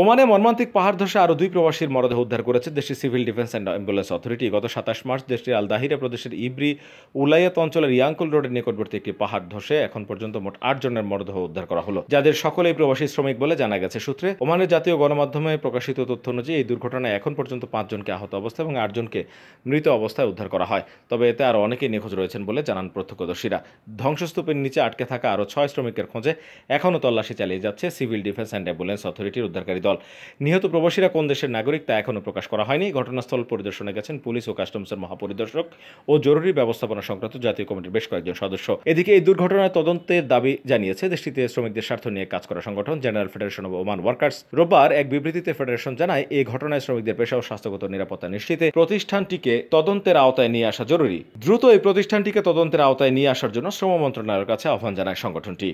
ওমানে মর্মান্তিক পাহাড় ধসে আরও দুই প্রবাসীর মরদেহ উদ্ধার করেছে দেশটির civil defence and ambulance authority. গত 27 মার্চ দেশটির আলদাহিরা প্রদেশের ইব্রি উলাইয়াত অঞ্চলের ইয়াংকুল রোডের নিকটবর্তী একটি পাহাড় ধসে এখন পর্যন্ত মোট 8 জনের মরদেহ উদ্ধার করা হলো, যাদের সকলেই প্রবাসী শ্রমিক বলে জানা গেছে। সূত্রে ওমানের জাতীয় গণমাধ্যমে প্রকাশিত তথ্য অনুযায়ী এই দুর্ঘটনায় এখন পর্যন্ত 5 জনকে আহত অবস্থা এবং 8 জনকে মৃত অবস্থায় উদ্ধার করা হয়, তবে এতে আরও অনেকেই নিখোঁজ রয়েছেন বলে জানান প্রত্যক্ষদর্শীরা। ধ্বংসস্তূপের নিচে আটকে থাকা আরও 6 শ্রমিকের খোঁজে এখনও তল্লাশি চালিয়ে যাচ্ছে সিভিল ডিফেন্স অ্যান্ড অ্যাম্বুলেন্স অথরিটির উদ্ধারকারী দল। নিহত প্রবাসীরা কোন দেশের নাগরিক তা এখনও প্রকাশ করা হয়নি। ঘটনাস্থল পরিদর্শনে গেছেন পুলিশ ও কাস্টমসের মহাপরিদর্শক ও জরুরি ব্যবস্থাপনা সংক্রান্ত জাতীয় কমিটির বেশ কয়েকজন সদস্য। এদিকে এই দুর্ঘটনার তদন্তের দাবি জানিয়েছে দেশটিতে শ্রমিকদের স্বার্থ নিয়ে কাজ করা সংগঠন general federation of Oman workers. রোববার এক বিবৃতিতে ফেডারেশন জানায়, এই ঘটনায় শ্রমিকদের পেশা ও স্বাস্থ্যগত নিরাপত্তা নিশ্চিতে প্রতিষ্ঠানটিকে তদন্তের আওতায় নিয়ে আসা জরুরি। দ্রুত এই প্রতিষ্ঠানটিকে তদন্তের আওতায় নিয়ে আসার জন্য শ্রম মন্ত্রণালয়ের কাছে আহ্বান জানায় সংগঠনটি।